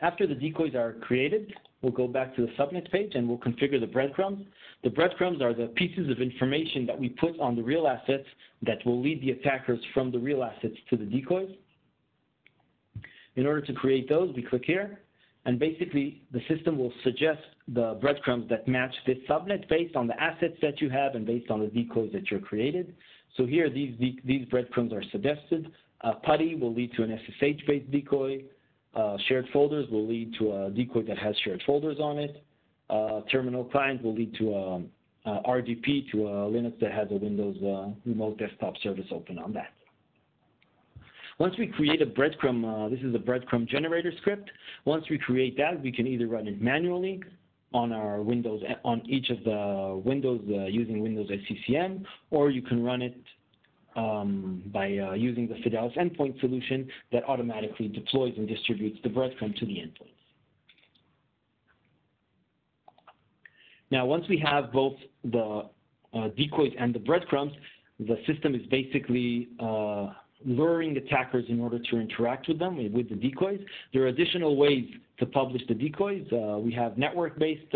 After the decoys are created, we'll go back to the subnet page and we'll configure the breadcrumbs. The breadcrumbs are the pieces of information that we put on the real assets that will lead the attackers from the real assets to the decoys. In order to create those, we click here, and basically the system will suggest the breadcrumbs that match this subnet based on the assets that you have and based on the decoys that you're created. So here these breadcrumbs are suggested. Putty will lead to an SSH-based decoy. Shared folders will lead to a decoy that has shared folders on it. Terminal client will lead to a RDP to a Linux that has a Windows remote desktop service open on that. Once we create a breadcrumb, this is a breadcrumb generator script. Once we create that, we can either run it manually on our Windows, on each of the Windows using Windows SCCM, or you can run it by using the Fidelis endpoint solution that automatically deploys and distributes the breadcrumb to the endpoints. Now, once we have both the decoys and the breadcrumbs, the system is basically luring attackers in order to interact with them, with the decoys. There are additional ways to publish the decoys. We have network-based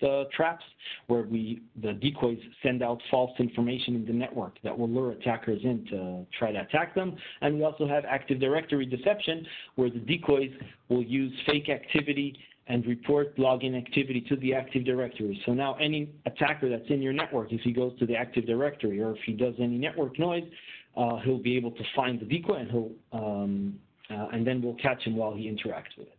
traps where the decoys send out false information in the network that will lure attackers in to try to attack them. And we also have Active Directory deception where the decoys will use fake activity and report login activity to the Active Directory. So now any attacker that's in your network, if he goes to the Active Directory or if he does any network noise, he'll be able to find the decoy and then we'll catch him while he interacts with it.